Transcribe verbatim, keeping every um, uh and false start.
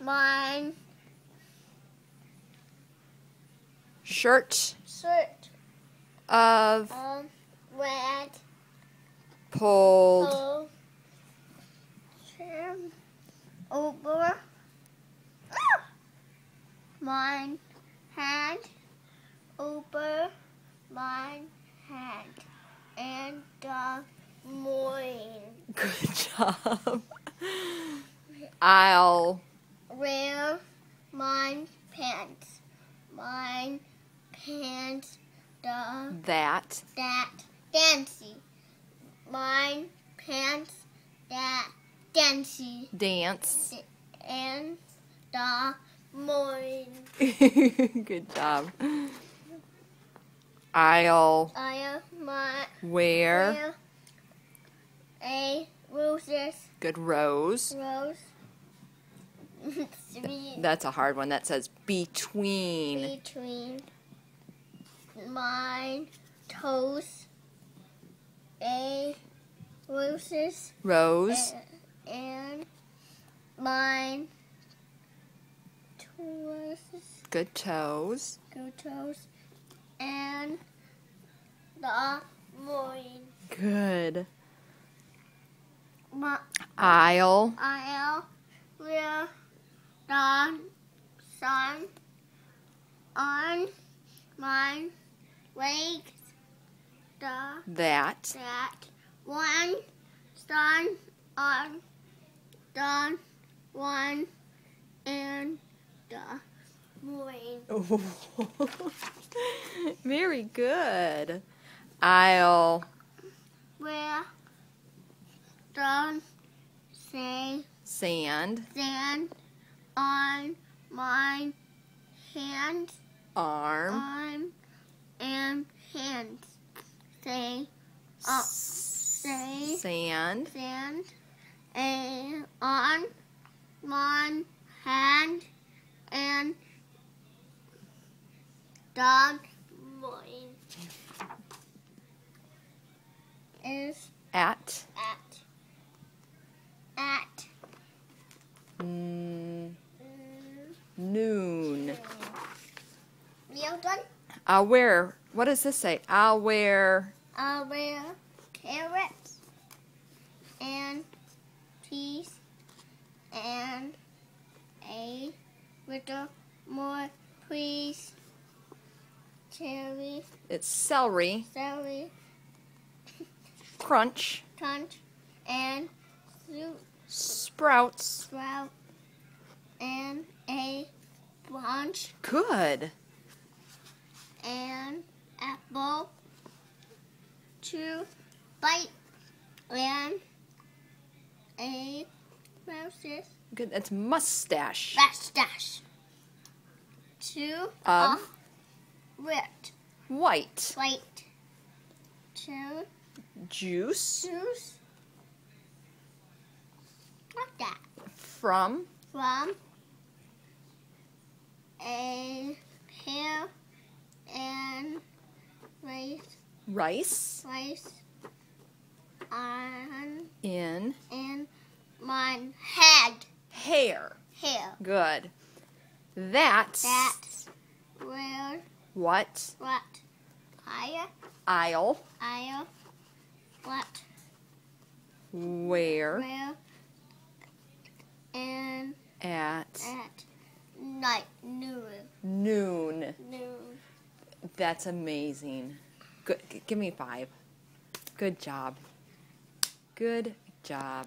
Mine. Shirt. Shirt. Of. Um, red. Pulled. Pulled. Trim. Over. Ah! Mine. Hand. Over. Mine. Hand. And the morning. Good job. I'll. Wear mine pants. Mine pants the that that dancy. Mine pants that dancy. Dance. And the morning. Good job. I'll I'll my wear, wear a roses. Good rose. Rose. That's a hard one. That says between. Between mine toes, a roses. Rose. A, and mine toes. Good toes. Good toes. And the morning. Good. My, I'll. I'll. Wear the sun on mine legs. The that that one sun on the one and the morning. Oh. Very good. I'll wear the same. Sand. Sand on my hand. Arm. Arm and hand. Say. Uh, say. Sand. Sand. And on my hand and dog morning. Is. At. At. At. Mm. Noon. You're done? I'll wear, what does this say? I'll wear. I'll wear carrots and peas and a little more peas, cherry. It's celery. Celery. Crunch. Crunch and soup. Sprouts. Sprout and a branch. Good. And apple to bite and a mustache. Good. That's mustache. Mustache. Two of red. White. White. Two. Juice. Juice. Like that. From? From a pear and rice. Rice. Rice on in in my head. Hair. Hair. Good. That's that's where what? What? Higher? Aisle. Aisle. What? Where? Where? And at, at night, noon. Noon. Noon. That's amazing. Good. Give me five. Good job. Good job.